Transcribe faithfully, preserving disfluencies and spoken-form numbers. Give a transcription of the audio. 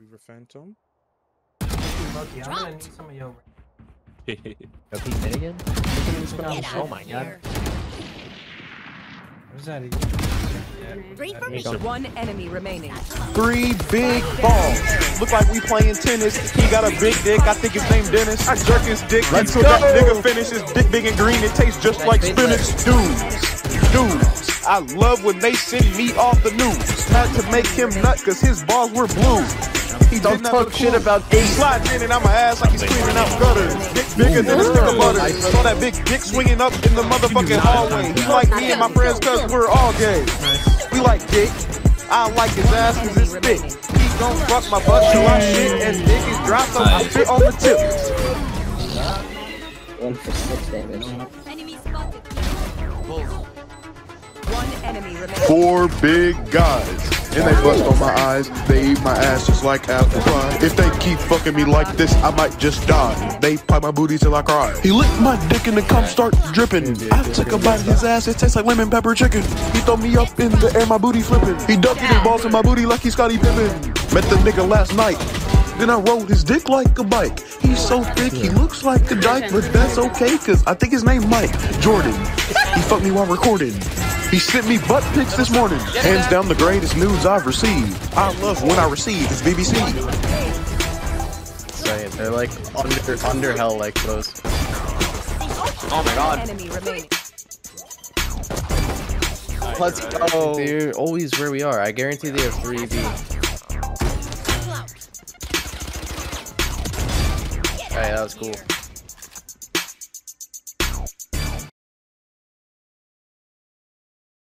River Phantom. Lucky, I'm gonna need some of your. Okay, hit again? Oh my god. Where's that again? Yeah, Three that me. One enemy remaining. Three big balls. Look like we playing tennis. He got a big dick. I think his name Dennis. I jerk his dick until that nigga finishes. Dick big and green. It tastes just like spinach. Dudes. Dudes. I love when they send me off the news. Had to make him nut because his balls were blue. He don't talk shit about these. He slides in and I'm a ass like he's cleaning out gutters. Dick bigger than a stick of butter. I saw that big dick swinging up in the motherfucking hallway. He like me and my friends cause we're all gay. We like dick. I like his ass cause it's thick. He gon' fuck my butt till I shit and dick is dry so I shit on the tip. One for six damage. One enemy remains. Four big guys. And they bust on my eyes, they eat my ass just like apple pie. If they keep fucking me like this, I might just die. They pop my booty till I cry. He licked my dick and the cum start dripping. I took a bite of his ass, it tastes like lemon pepper chicken. He throw me up in the air, my booty flipping. He dumped his balls in my booty like he's Scottie Pippen. Met the nigga last night, then I rode his dick like a bike. He's so thick, he looks like a dyke, but that's okay, cause I think his name Mike Jordan. He fucked me while recording. He sent me butt pics this morning. Hands down the greatest news I've received. I love when I receive it's B B C. Same. They're like under under hell like those. Oh my god. Let's go. They're always where we are. I guarantee they have three B. Alright, that was cool.